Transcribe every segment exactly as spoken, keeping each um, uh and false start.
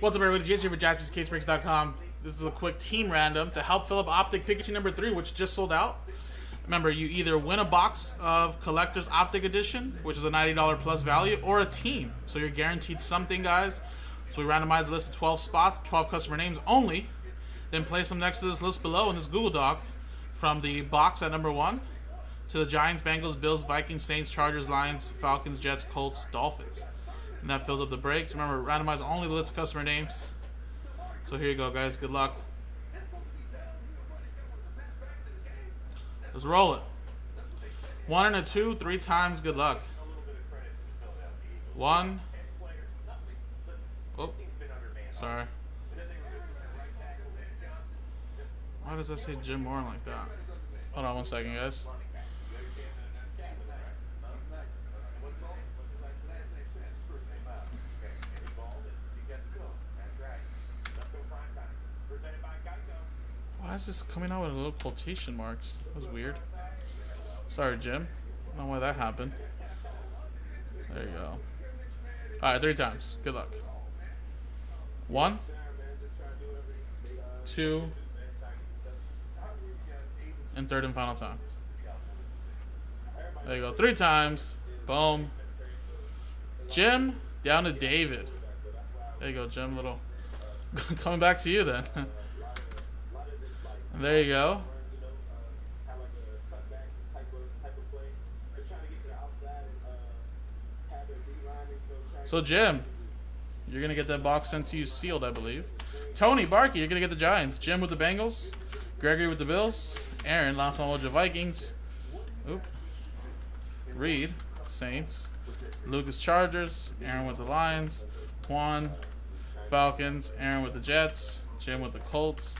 What's up, everybody? Jason here with Jaspys Case Breaks dot com. This is a quick team random to help fill up Optic Pikachu number three, which just sold out. Remember, you either win a box of Collector's Optic Edition, which is a ninety dollar plus value, or a team. So you're guaranteed something, guys. So we randomized a list of twelve spots, twelve customer names only. Then place them next to this list below in this Google Doc, from the box at number one to the Giants, Bengals, Bills, Vikings, Saints, Chargers, Lions, Falcons, Jets, Colts, Dolphins. And that fills up the breaks. Remember, randomize only the list of customer names. So here you go, guys. Good luck. Let's roll it. One and a two, three times. Good luck. One. Oh, sorry. Why does that say Jim Warren like that? Hold on one second, guys. Why is this coming out with little quotation marks? That was weird. Sorry, Jim. I don't know why that happened. There you go. Alright, three times. Good luck. One. Two. And third and final time. There you go. Three times. Boom. Jim, down to David. There you go, Jim. Little. Coming back to you then. There you go. So Jim, you're gonna get that box sent to you sealed, I believe. Tony Barkey, you're gonna get the Giants. Jim with the Bengals. Gregory with the Bills. Aaron, Lanfon with the Vikings. Oop. Reed, Saints. Lucas, Chargers. Aaron with the Lions. Juan, Falcons. Aaron with the Jets. Jim with the Colts.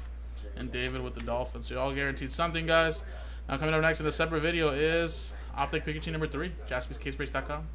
And David with the Dolphins. So you're all guaranteed something, guys. Now coming up next in a separate video is Optic Pikachu number three, Jaspys Case Breaks dot com.